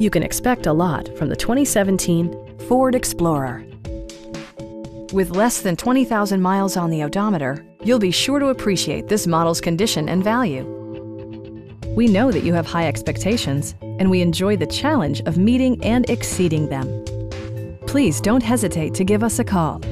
You can expect a lot from the 2017 Ford Explorer. With less than 20,000 miles on the odometer, you'll be sure to appreciate this model's condition and value. We know that you have high expectations, and we enjoy the challenge of meeting and exceeding them. Please don't hesitate to give us a call.